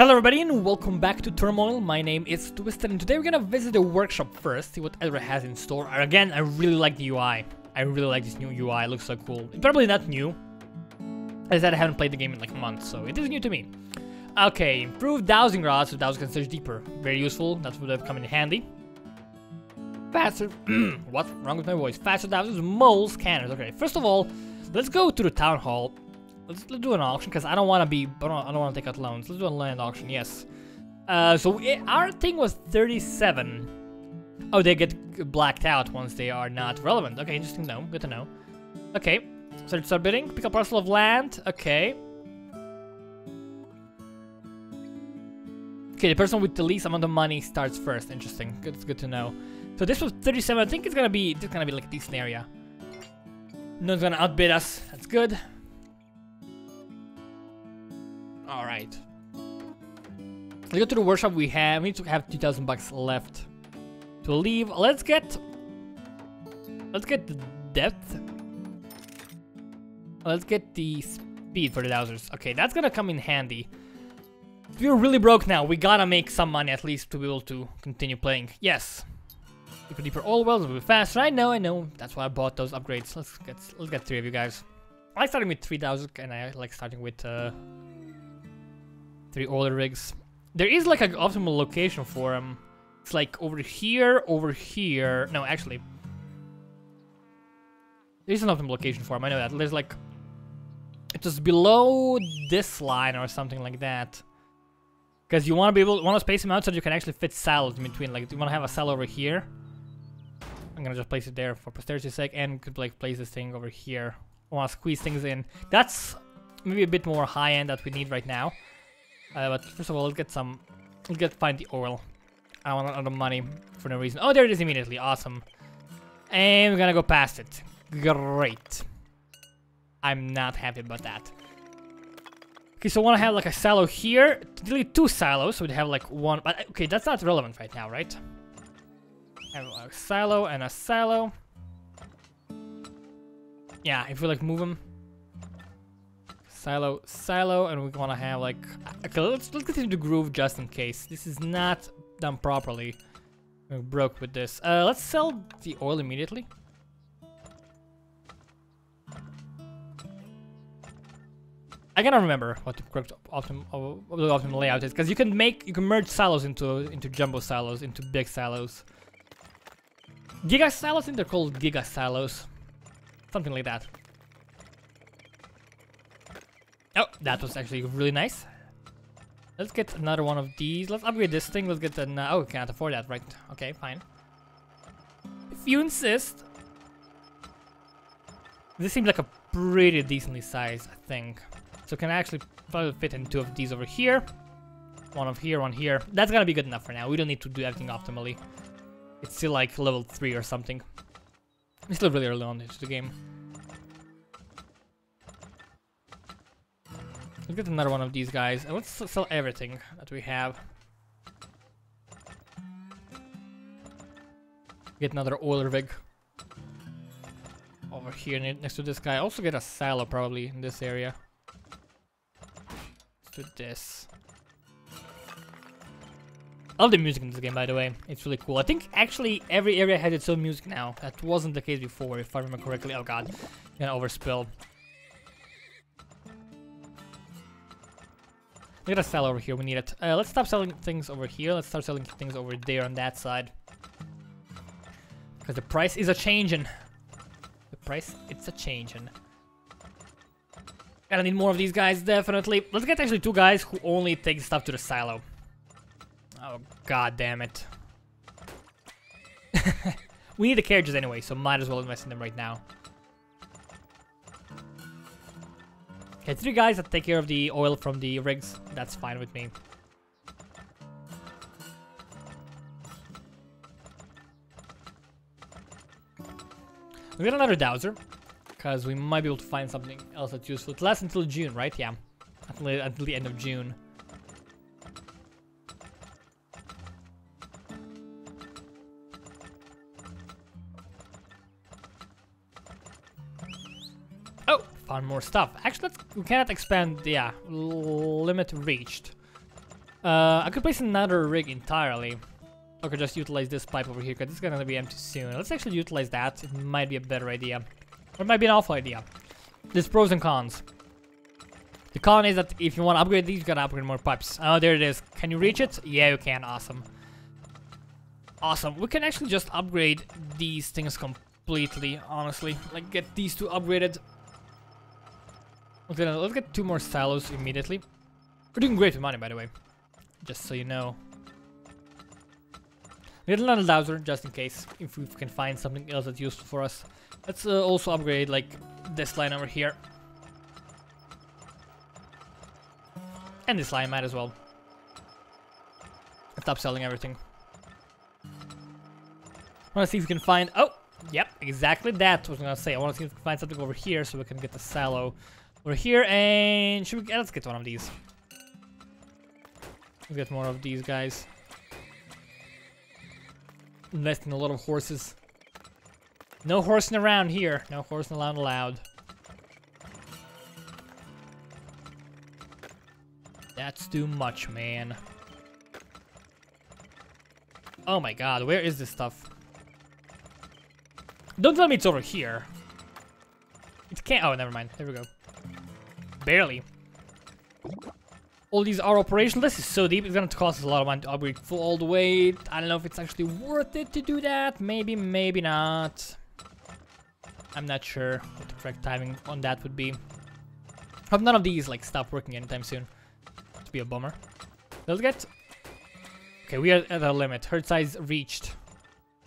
Hello everybody and welcome back to Turmoil. My name is Twisted and today we're gonna visit the workshop first, see what Ezra has in store. Again, I really like the UI. I really like this new UI, it looks so cool. It's probably not new. As I said, I haven't played the game in like months, so it is new to me. Okay, improved dowsing rods so dowsing can search deeper. Very useful, that would have come in handy. Faster, what's wrong with my voice? Faster dowsers, mole scanners. Okay, first of all, let's go to the town hall. Let's do an auction because I don't want to take out loans. Let's do a land auction. Yes. Our thing was 37. Oh, they get blacked out once they are not relevant. Okay, interesting. No, good to know. Okay, so let's start bidding. Pick a parcel of land. Okay. Okay, the person with the least amount of money starts first. Interesting. It's good to know. So this was 37. I think it's gonna be like a decent area. No one's gonna outbid us. That's good. All right. Let's go to the workshop we have. We need to have 2,000 bucks left to leave. Let's get the depth. Let's get the speed for the dowsers. Okay, that's gonna come in handy. We're really broke now. We gotta make some money at least to be able to continue playing. Yes. Deeper all wells will be fast. Right now, I know. That's why I bought those upgrades. Let's get three of you guys. I like starting with 3,000, and I like starting with three oil rigs. There is like an optimal location for them. It's like over here, No, actually, there is an optimal location for them. I know that. There's like, it's just below this line or something like that. Because you want to space them out so you can actually fit silos in between. Like, you want to have a cell over here. I'm gonna just place it there for posterity's sake, and could like place this thing over here. I want to squeeze things in. That's maybe a bit more high end that we need right now. But first of all, let's find the oil. I want a lot of money for no reason. Oh, there it is immediately. Awesome. And we're gonna go past it. Great. I'm not happy about that. Okay, so I want to have like a silo here. Delete two silos, so we'd have like one. But okay, that's not relevant right now, right? Have a silo and a silo. Yeah, if we like move them. Silo, silo, and we want to have like... Okay, let's continue the groove just in case. This is not done properly. We're broke with this. Let's sell the oil immediately. I cannot remember what the correct optimal layout is, because you can merge silos into jumbo silos, into big silos. Giga silos, I think they're called giga silos. Something like that. Oh, that was actually really nice. Let's get another one of these. Let's upgrade this thing. Let's get an... Oh, we can't afford that, right? Okay, fine. If you insist. This seems like a pretty decently sized thing. So can I actually probably fit in two of these over here. One of here, one here. That's gonna be good enough for now. We don't need to do everything optimally. It's still like level 3 or something. It's still really early on into the game. Let's get another one of these guys, and let's sell everything that we have. Get another oil rig over here next to this guy. Also get a silo probably in this area. Let's do this. I love the music in this game, by the way. It's really cool. I think actually every area has its own music now. That wasn't the case before, if I remember correctly. Oh god, I'm gonna overspill. We're gonna sell over here, we need it. Let's stop selling things over here, let's start selling things over there on that side. Because the price is a-changin'. The price, it's a-changin'. Gonna need more of these guys, definitely. Let's get actually two guys who only take stuff to the silo. Oh, god damn it. We need the carriages anyway, so might as well invest in them right now. Okay, three guys that take care of the oil from the rigs. That's fine with me. We got another dowser, because we might be able to find something else that's useful. It lasts until June, right? Yeah, until the end of June. More stuff. Actually, we cannot expand. Yeah, limit reached. I could place another rig entirely. I could just utilize this pipe over here, because it's gonna be empty soon. Let's actually utilize that. It might be a better idea. Or it might be an awful idea. There's pros and cons. The con is that if you want to upgrade these, you gotta upgrade more pipes. Oh, there it is. Can you reach it? Yeah, you can. Awesome. Awesome. We can actually just upgrade these things completely, honestly. Like, get these two upgraded. Okay, let's get two more silos immediately. We're doing great with money, by the way. Just so you know. We get another dowser, just in case, if we can find something else that's useful for us. Let's also upgrade, like, this line over here. And this line might as well. Stop selling everything. I want to see if we can find... Oh! Yep, exactly that was gonna say. I want to see if we can find something over here so we can get the silo over here. And should we... Let's get one of these. Let's get more of these guys. Invest in a lot of horses. No horsing around here. No horsing around allowed. That's too much, man. Oh my god, where is this stuff? Don't tell me it's over here. It can't... Oh, never mind. There we go. Barely. All these are operational. This is so deep. It's gonna cost us a lot of money to upgrade full all the way. I don't know if it's actually worth it to do that. Maybe, maybe not. I'm not sure what the correct timing on that would be. I hope none of these, like, stop working anytime soon. Be a bummer. Let's get... Okay, we are at our limit. Herd size reached.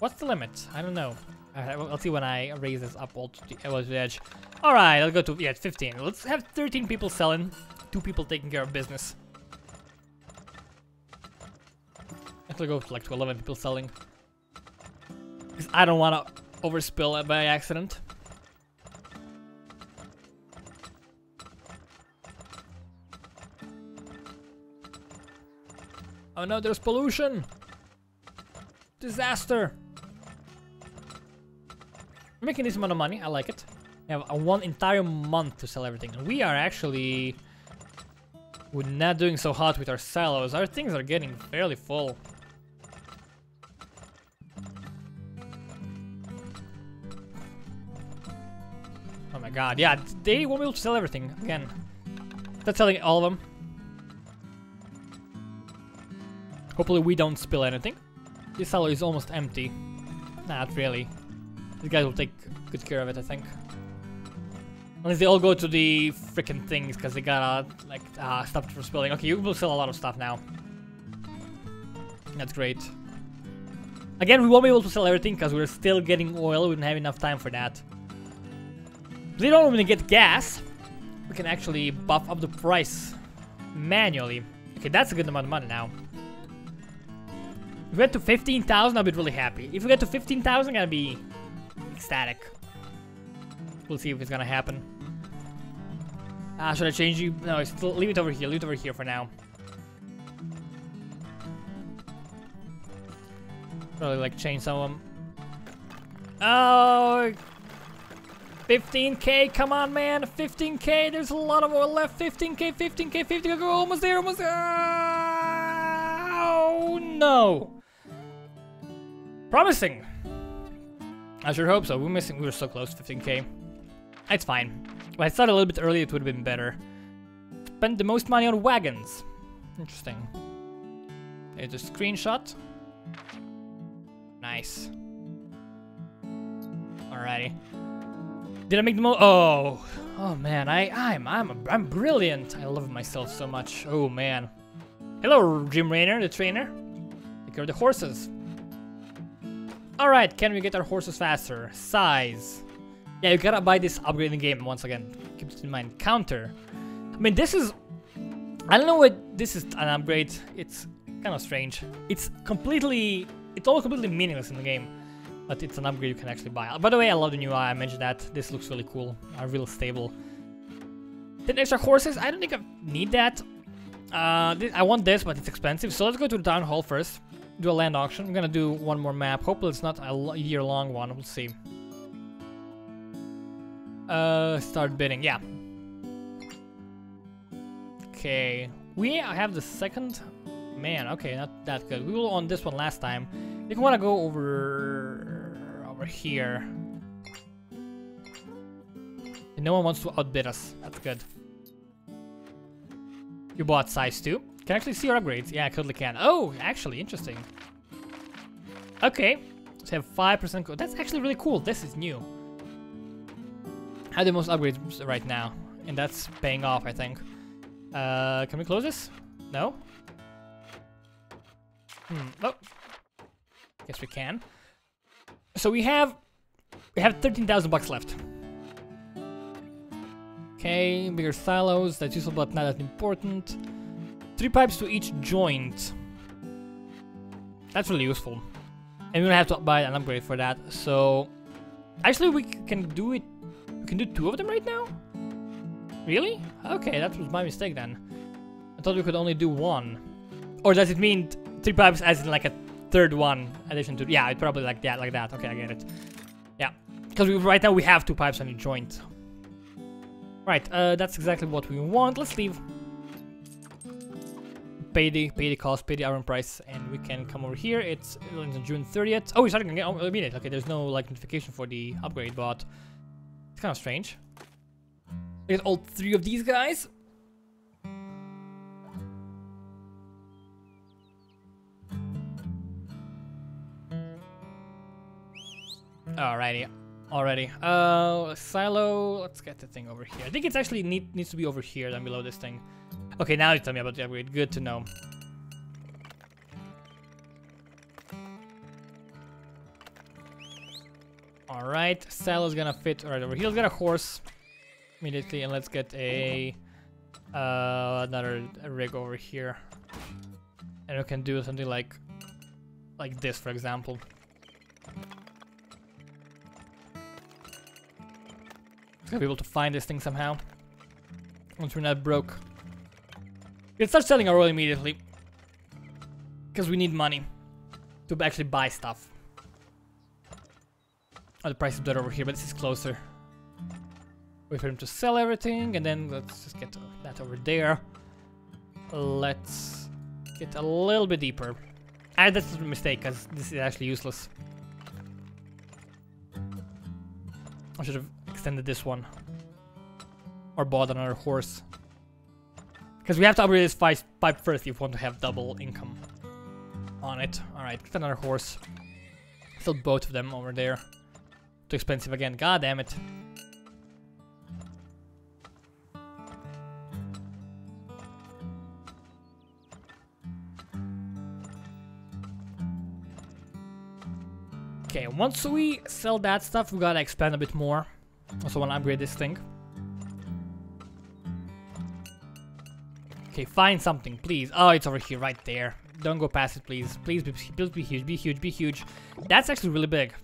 What's the limit? I don't know. I'll see when I raise this up all to the edge. Alright, let's go to... Yeah, 15. Let's have 13 people selling. 2 people taking care of business. I'll go to, like, to 11 people selling. Because I don't want to overspill it by accident. Oh no, there's pollution! Disaster! We're making this amount of money, I like it. We have one entire month to sell everything. And we are actually... We're not doing so hot with our silos. Our things are getting fairly full. Oh my god, yeah, they won't be able to sell everything again. That's selling all of them. Hopefully we don't spill anything. This cellar is almost empty. Not really. These guys will take good care of it, I think. Unless they all go to the freaking things, because they gotta, like, stop it from spilling. Okay, you will sell a lot of stuff now. That's great. Again, we won't be able to sell everything, because we're still getting oil. We don't have enough time for that. If they don't want to get gas, we can actually buff up the price manually. Okay, that's a good amount of money now. If we get to 15,000, I'll be really happy. If we get to 15,000, I'm gonna be ecstatic. We'll see if it's gonna happen. Should I change you? No, still leave it over here. Leave it over here for now. Probably like change some of them. Oh, 15k! Come on, man! 15k! There's a lot of oil left. 15k! 15k! 15k! Go! Almost there! Almost there! Oh no! Promising! I sure hope so. We're missing, we were so close to 15k. It's fine. If I started a little bit earlier, it would have been better. Spend the most money on wagons. Interesting. Here's a screenshot. Nice. Alrighty. Did I make the most? Oh! Oh man, I'm brilliant. I love myself so much. Oh man. Hello, Jim Rainer, the trainer. Take care of the horses. Alright, can we get our horses faster? Size. Yeah, you gotta buy this upgrade in the game once again. Keep this in mind. Counter. I mean, this is... I don't know what... This is an upgrade. It's kind of strange. It's completely... It's all completely meaningless in the game. But it's an upgrade you can actually buy. By the way, I love the new UI. I mentioned that. This looks really cool. Real stable. 10 extra horses. I don't think I need that. I want this, but it's expensive. So let's go to the town hall first. Do a land auction. I'm gonna do one more map. Hopefully it's not a year-long one. We'll see. Start bidding. Yeah. Okay. We have the second Man, okay, not that good. We were on this one last time. If you want to go over here. And no one wants to outbid us. That's good. You bought size 2. Can I actually see your upgrades? Yeah, I totally can. Oh, actually, interesting. Okay. So have 5% code. That's actually really cool. This is new. I have the most upgrades right now. And that's paying off, I think. Can we close this? No? Oh. Guess we can. So we have 13,000 bucks left. Okay, bigger silos, that's useful but not that important. 3 pipes to each joint. That's really useful. And we don't have to buy an upgrade for that, so... Actually, we can do it... We can do 2 of them right now? Really? Okay, that was my mistake then. I thought we could only do 1. Or does it mean 3 pipes as in like a 3rd one addition to... Yeah, it's probably like that, Okay, I get it. Yeah, because right now we have 2 pipes on a joint. Right, that's exactly what we want. Let's leave. Pay the cost, pay the iron price, and we can come over here. It's on June 30th. Oh, we're starting again. Oh, immediate. Okay, there's no like notification for the upgrade, but it's kind of strange. We get all 3 of these guys. Alrighty. Already. Silo, let's get the thing over here. I think it's actually needs to be over here than below this thing. Okay, now you tell me about the upgrade. Good to know. Alright, silo's gonna fit right over here. Let's get a horse immediately and let's get a another rig over here. And we can do something like this, for example. Gonna be able to find this thing somehow once we're not broke. We can start selling our oil immediately because we need money to actually buy stuff. Oh, the price is better over here, but this is closer. Wait for him to sell everything, and then let's just get that over there. Let's get a little bit deeper. Ah, that's a mistake because this is actually useless. I should have extended this one or bought another horse because we have to upgrade this pipe first if we want to have double income on it. Alright, get another horse. Still both of them over there. Too expensive again, god damn it. Okay, once we sell that stuff we gotta expand a bit more. Also want to upgrade this thing. Okay, find something, please. Oh, it's over here, right there. Don't go past it, please. Please be huge, be huge, be huge. That's actually really big.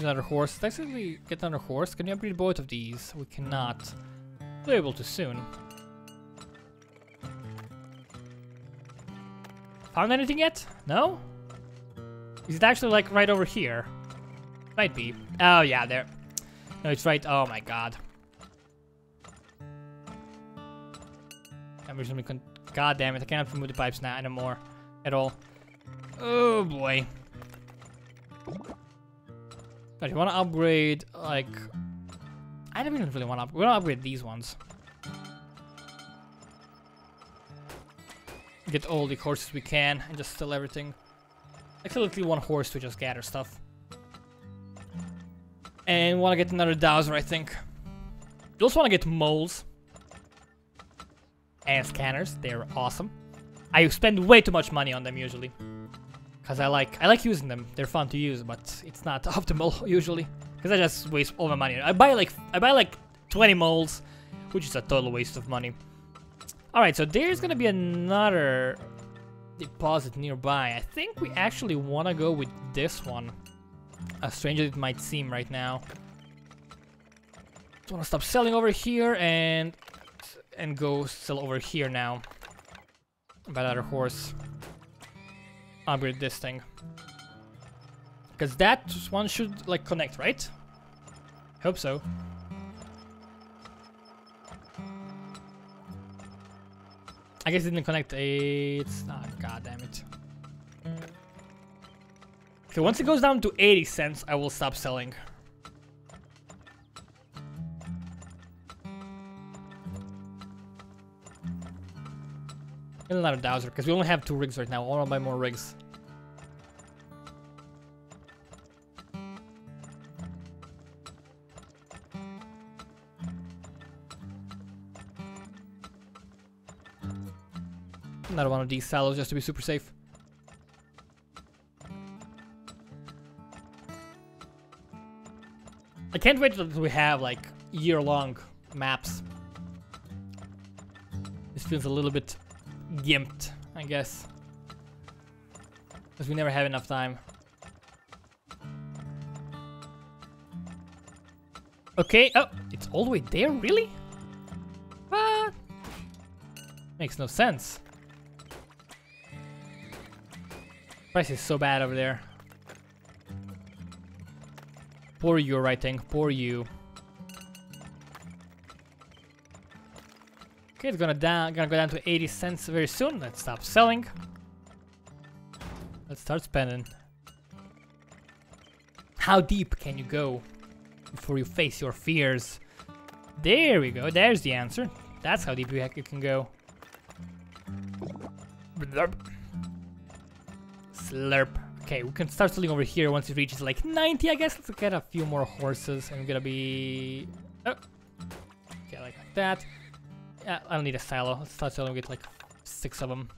Another horse. Let's actually get another horse. Can you upgrade both of these? We cannot. We're able to soon. Found anything yet? No? Is it actually like right over here? Might be. Oh yeah, there. No, it's right. Oh my god. God damn it! I cannot remove the pipes now anymore, at all. Oh boy. But you want to upgrade like? I don't even really want to upgrade. We don't upgrade these ones. Get all the horses we can and just sell everything. Absolutely one horse to just gather stuff. And want to get another dowser, I think. You also want to get moles. And scanners, they're awesome. I spend way too much money on them usually. Because I like using them. They're fun to use, but it's not optimal usually. Because I just waste all my money. I buy like 20 moles, which is a total waste of money. Alright, so there's gonna be another deposit nearby. I think we actually want to go with this one, as strange as it might seem right now. Just want to stop selling over here and go sell over here now. Buy another horse. Upgrade this thing because that one should like connect, right? Hope so. I guess it didn't connect. It's not. Oh, God damn it. Okay, once it goes down to 80 cents, I will stop selling. And another dowser, because we only have 2 rigs right now. I want to buy more rigs. Another one of these silos just to be super safe. I can't wait till we have like year-long maps. This feels a little bit gimped, I guess, because we never have enough time. Okay, oh, it's all the way there, really? What? Makes no sense. Price is so bad over there. Poor you, right thing. Poor you. Okay, it's gonna go down to 80 cents very soon. Let's stop selling. Let's start spending. How deep can you go before you face your fears? There we go. There's the answer. That's how deep you can go. Slurp. Okay, we can start selling over here once it reaches like 90, I guess. Let's get a few more horses. I'm gonna be... Oh. Okay, like that. I don't need a silo. Let's start selling with like 6 of them.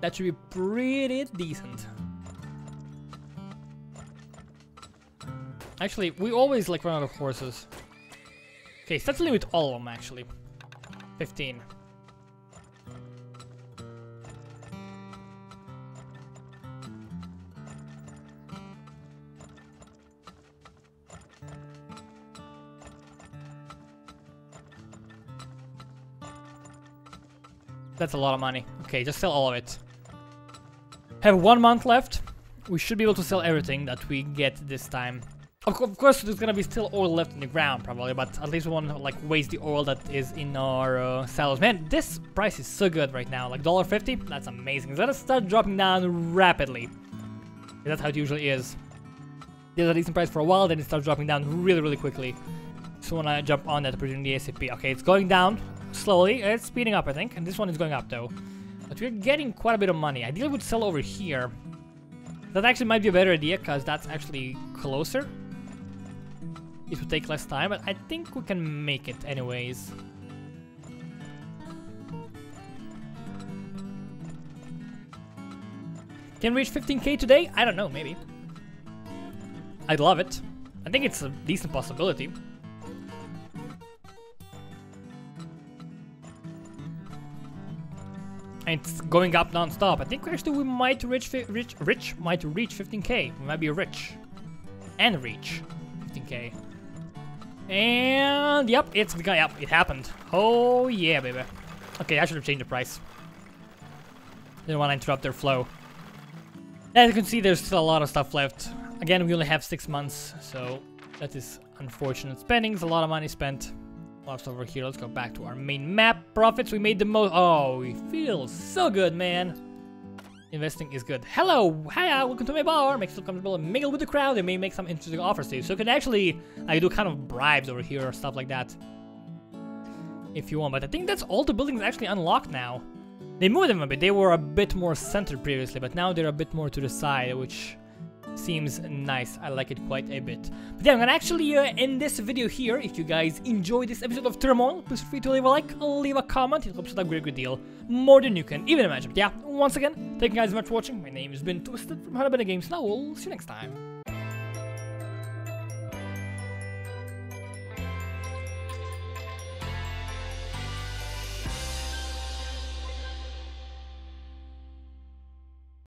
That should be pretty decent. Actually, we always like run out of horses. Okay, start selling with all of them actually. 15. That's a lot of money. Okay, just sell all of it. Have 1 month left. We should be able to sell everything that we get this time. Of course, there's gonna be still oil left in the ground, probably, but at least we won't like waste the oil that is in our silos. Man, this price is so good right now, like $1.50. That's amazing. It's gonna start dropping down rapidly. That's how it usually is. There's a decent price for a while, then it starts dropping down really, really quickly. So when I jump on that opportunity ASAP. Okay, it's going down slowly. It's speeding up, I think, and this one is going up though. But we're getting quite a bit of money. Ideally, we'd sell over here. That actually might be a better idea because that's actually closer. It would take less time, but I think we can make it anyways. Can we reach 15k today? I don't know, maybe. I'd love it. I think it's a decent possibility. And it's going up non-stop. I think actually we might reach 15k. We might be rich. And reach 15k. And yep, it's the guy up. It happened. Oh yeah, baby. Okay, I should have changed the price. Didn't want to interrupt their flow. As you can see, there's still a lot of stuff left. Again, we only have 6 months, so that is unfortunate. Spending's a lot of money spent. Lost over here. Let's go back to our main map. Profits we made the most. Oh, we feel so good, man. Investing is good. Hello, hiya, welcome to my bar. Make yourself comfortable and mingle with the crowd. They may make some interesting offers to you. So you can actually, I do kind of bribes over here or stuff like that, if you want. But I think that's all the buildings actually unlocked now. They moved them a bit. They were a bit more centered previously, but now they're a bit more to the side, which seems nice. I like it quite a bit. But yeah, I'm gonna actually end this video here. If you guys enjoyed this episode of Turmoil, please feel free to leave a like, leave a comment. It helps out a great deal, more than you can even imagine. But yeah, once again, thank you guys so much for watching. My name has been Twisted from 100 Games, and I will see you next time.